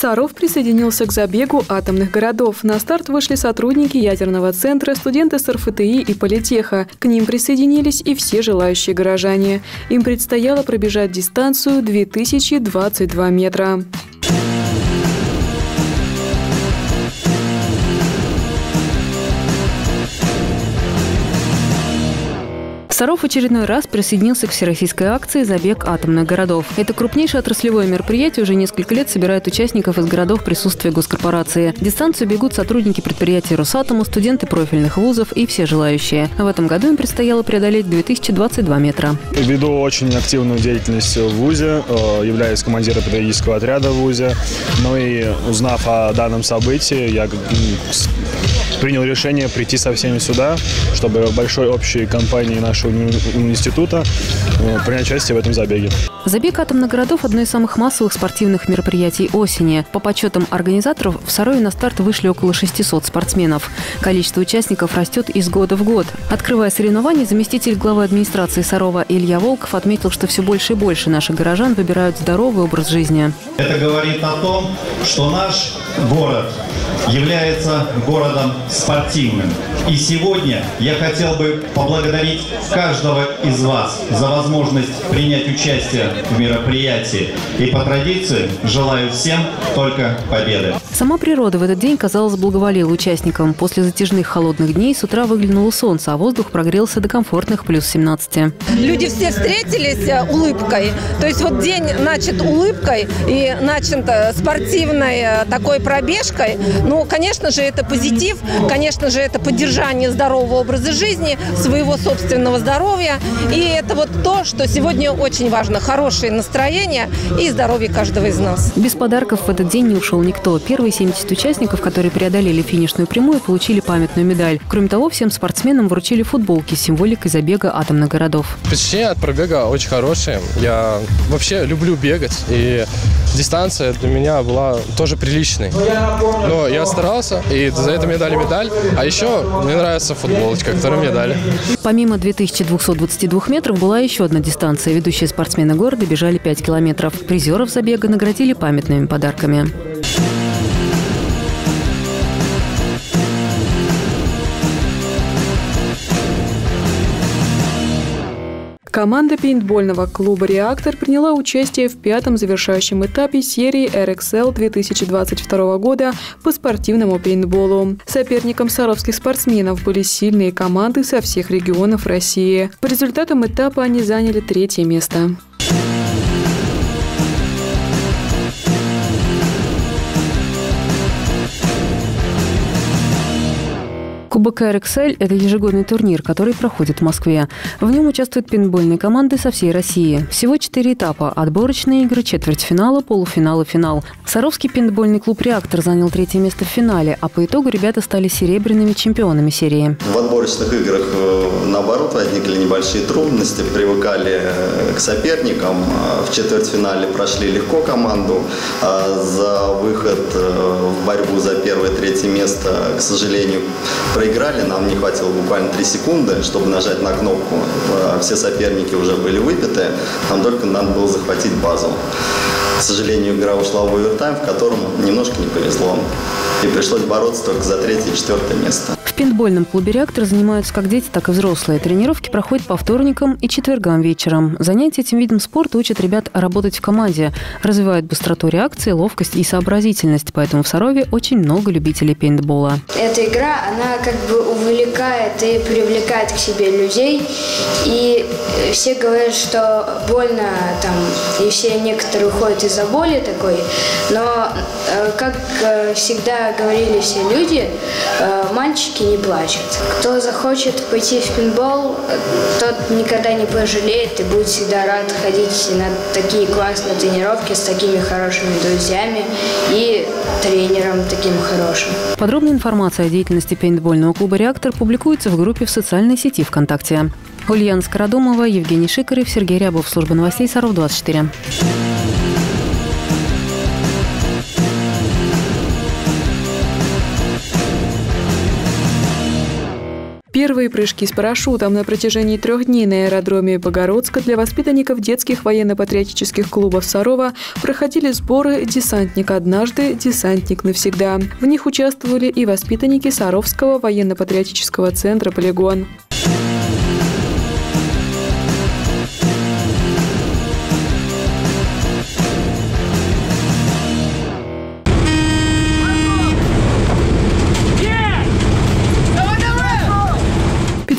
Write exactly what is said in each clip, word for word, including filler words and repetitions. Саров присоединился к забегу атомных городов. На старт вышли сотрудники ядерного центра, студенты СарФТИ и политеха. К ним присоединились и все желающие горожане. Им предстояло пробежать дистанцию две тысячи двадцать два метра. Саров в очередной раз присоединился к всероссийской акции «Забег атомных городов». Это крупнейшее отраслевое мероприятие уже несколько лет собирает участников из городов присутствия госкорпорации. Дистанцию бегут сотрудники предприятий «Росатома», студенты профильных вузов и все желающие. В этом году им предстояло преодолеть две тысячи двадцать два метра. Веду очень активную деятельность в вузе, являюсь командиром педагогического отряда в вузе. Ну и узнав о данном событии, я принял решение прийти со всеми сюда, чтобы большой общей компании нашу института принять участие в этом забеге. Забег атомных городов – одно из самых массовых спортивных мероприятий осени. По подсчетам организаторов, в Сарове на старт вышли около шестисот спортсменов. Количество участников растет из года в год. Открывая соревнования, заместитель главы администрации Сарова Илья Волков отметил, что все больше и больше наших горожан выбирают здоровый образ жизни. Это говорит о том, что наш город является городом спортивным. И сегодня я хотел бы поблагодарить каждого из вас за возможность принять участие в мероприятии. И по традиции желаю всем только победы. Сама природа в этот день, казалось, благоволила участникам. После затяжных холодных дней с утра выглянуло солнце, а воздух прогрелся до комфортных плюс семнадцати. Люди все встретились улыбкой. То есть вот день начат улыбкой и начат спортивной такой пробежкой. Ну, конечно же, это позитив, конечно же, это поддержание здорового образа жизни, своего собственного здоровья. И это вот то, что сегодня очень важно. Хорошее настроение и здоровье каждого из нас. Без подарков в этот день не ушел никто. Первые семьдесят участников, которые преодолели финишную прямую, получили памятную медаль. Кроме того, всем спортсменам вручили футболки с символикой забега атомных городов. Впечатление от пробега очень хорошее. Я вообще люблю бегать. И дистанция для меня была тоже приличной. Но я старался, и за это мне дали медаль. А еще мне нравится футболочка, которую мне дали. Помимо две тысячи двухсот двадцати двух метров была еще одна дистанция. Ведущие спортсмены города бежали пять километров. Призеров забега наградили памятными подарками. Команда пейнтбольного клуба «Реактор» приняла участие в пятом завершающем этапе серии эр икс эл две тысячи двадцать второго года по спортивному пейнтболу. Соперником саровских спортсменов были сильные команды со всех регионов России. По результатам этапа они заняли третье место. Кубок эр икс эл – это ежегодный турнир, который проходит в Москве. В нем участвуют пейнтбольные команды со всей России. Всего четыре этапа – отборочные игры, четвертьфинала, полуфинал и финал. Саровский пейнтбольный клуб «Реактор» занял третье место в финале, а по итогу ребята стали серебряными чемпионами серии. В отборочных играх, наоборот, возникли небольшие трудности, привыкали к соперникам. В четвертьфинале прошли легко команду. За выход в борьбу за первое-третье место, к сожалению, проиграли, нам не хватило буквально три секунды, чтобы нажать на кнопку. Все соперники уже были выпиты, нам только надо было захватить базу. К сожалению, игра ушла в овертайм, в котором немножко не повезло. И пришлось бороться только за третье и четвертое место. В пейнтбольном клубе «Реактор» занимаются как дети, так и взрослые. Тренировки проходят по вторникам и четвергам вечером. Занятия этим видом спорта учат ребят работать в команде, развивают быстроту реакции, ловкость и сообразительность. Поэтому в Сарове очень много любителей пейнтбола. Эта игра, она как бы увлекает и привлекает к себе людей. И все говорят, что больно там, и все некоторые уходят из-за боли такой. Но, как всегда говорили все люди, мальчики не плачут. Кто захочет пойти в пейнтбол, тот никогда не пожалеет и будет всегда рад ходить на такие классные тренировки с такими хорошими друзьями и тренером таким хорошим. Подробная информация о деятельности пейнтбольного клуба «Реактор» публикуется в группе в социальной сети ВКонтакте. Ульяна Скородумова, Евгений Шикарев, Сергей Рябов. Служба новостей Саров двадцать четыре. Первые прыжки с парашютом на протяжении трех дней на аэродроме Богородска для воспитанников детских военно-патриотических клубов Сарова проходили сборы «Десантник однажды, десантник навсегда». В них участвовали и воспитанники Саровского военно-патриотического центра «Полигон».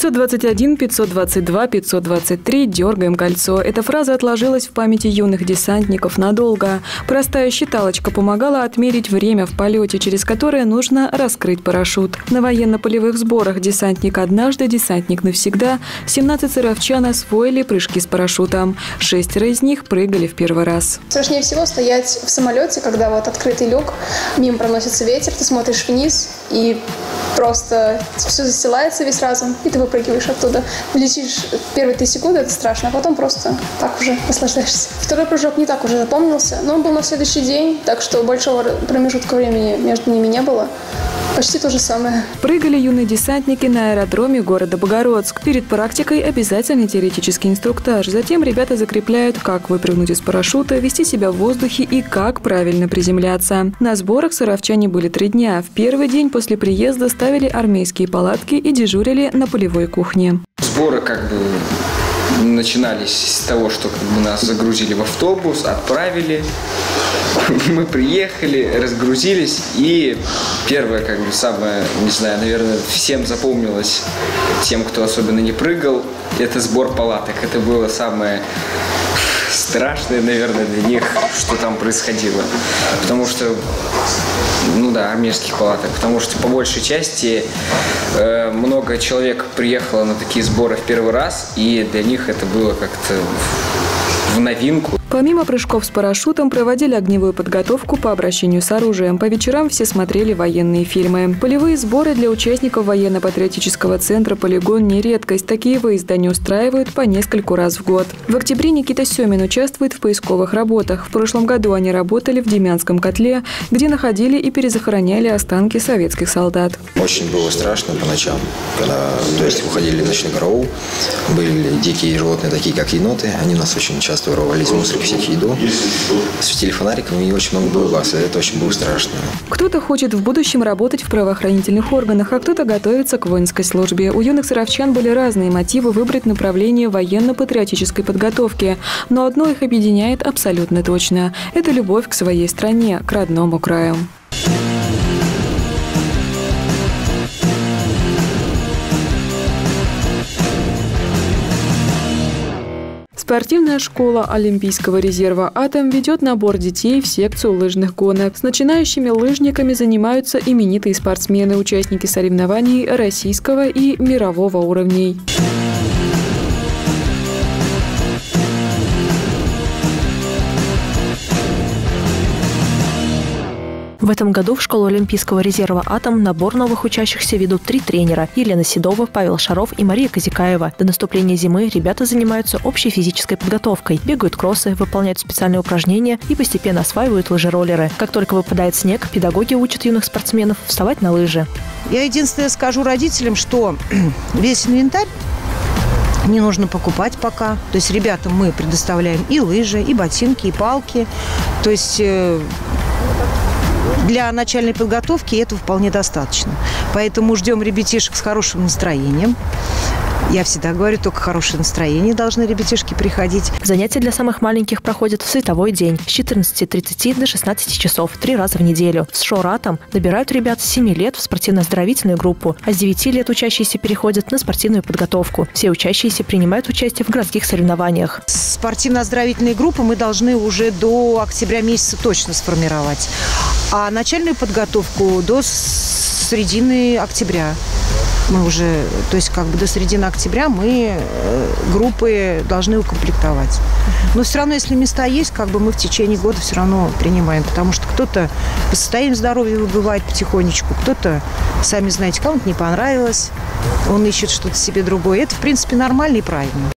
пятьсот двадцать один, пятьсот двадцать два, пятьсот двадцать три «Дергаем кольцо». Эта фраза отложилась в памяти юных десантников надолго. Простая считалочка помогала отмерить время в полете, через которое нужно раскрыть парашют. На военно-полевых сборах «Десантник однажды, десантник навсегда» семнадцать саровчан освоили прыжки с парашютом. Шестеро из них прыгали в первый раз. Страшнее всего стоять в самолете, когда вот открытый люк, мимо проносится ветер, ты смотришь вниз и просто все застилается весь разум, и ты выпрыгиваешь оттуда. Летишь первые три секунды, это страшно, а потом просто так уже наслаждаешься. Второй прыжок не так уже запомнился, но он был на следующий день, так что большого промежутка времени между ними не было. Почти то же самое. Прыгали юные десантники на аэродроме города Богородск. Перед практикой обязательный теоретический инструктаж. Затем ребята закрепляют, как выпрыгнуть из парашюта, вести себя в воздухе и как правильно приземляться. На сборах саровчане были три дня. В первый день после приезда ставили армейские палатки и дежурили на полевой кухне. Сборы как бы начинались с того, что как бы нас загрузили в автобус, отправили. Мы приехали, разгрузились, и первое, как бы самое, не знаю, наверное, всем запомнилось, тем, кто особенно не прыгал, это сбор палаток. Это было самое страшное, наверное, для них, что там происходило. Потому что, ну да, армейских палаток, потому что по большей части э, много человек приехало на такие сборы в первый раз, и для них это было как-то в новинку. Помимо прыжков с парашютом проводили огневую подготовку по обращению с оружием. По вечерам все смотрели военные фильмы. Полевые сборы для участников военно-патриотического центра «Полигон» не редкость. Такие выезда не устраивают по нескольку раз в год. В октябре Никита Семин участвует в поисковых работах. В прошлом году они работали в Демянском котле, где находили и перезахороняли останки советских солдат. Очень было страшно по ночам, когда, то есть, уходили в ночной караул. Были дикие животные, такие как еноты. Они нас очень часто воровали из мусора, всех еду, светили фонариком, и очень много было глаз, и это очень было страшно. Кто-то хочет в будущем работать в правоохранительных органах, а кто-то готовится к воинской службе. У юных саровчан были разные мотивы выбрать направление военно-патриотической подготовки, но одно их объединяет абсолютно точно – это любовь к своей стране, к родному краю. Спортивная школа Олимпийского резерва «Атом» ведет набор детей в секцию лыжных гонок. С начинающими лыжниками занимаются именитые спортсмены, участники соревнований российского и мирового уровней. В этом году в школу Олимпийского резерва «Атом» набор новых учащихся ведут три тренера – Елена Седова, Павел Шаров и Мария Казикаева. До наступления зимы ребята занимаются общей физической подготовкой, бегают кроссы, выполняют специальные упражнения и постепенно осваивают лыжероллеры. Как только выпадает снег, педагоги учат юных спортсменов вставать на лыжи. Я единственное скажу родителям, что весь инвентарь не нужно покупать пока. То есть ребятам мы предоставляем и лыжи, и ботинки, и палки. То есть для начальной подготовки этого вполне достаточно. Поэтому ждем ребятишек с хорошим настроением. Я всегда говорю, только хорошее настроение должны ребятишки приходить. Занятия для самых маленьких проходят в световой день с четырнадцати тридцати до шестнадцати часов три раза в неделю. С «Шоратом» набирают ребят с семи лет в спортивно-оздоровительную группу, а с девяти лет учащиеся переходят на спортивную подготовку. Все учащиеся принимают участие в городских соревнованиях. Спортивно-оздоровительные группы мы должны уже до октября месяца точно сформировать, а начальную подготовку до середины октября. Мы уже, то есть как бы до середины октября мы группы должны укомплектовать. Но все равно, если места есть, как бы мы в течение года все равно принимаем, потому что кто-то по состоянию здоровья выбывает потихонечку, кто-то, сами знаете, кому-то не понравилось, он ищет что-то себе другое. Это, в принципе, нормально и правильно.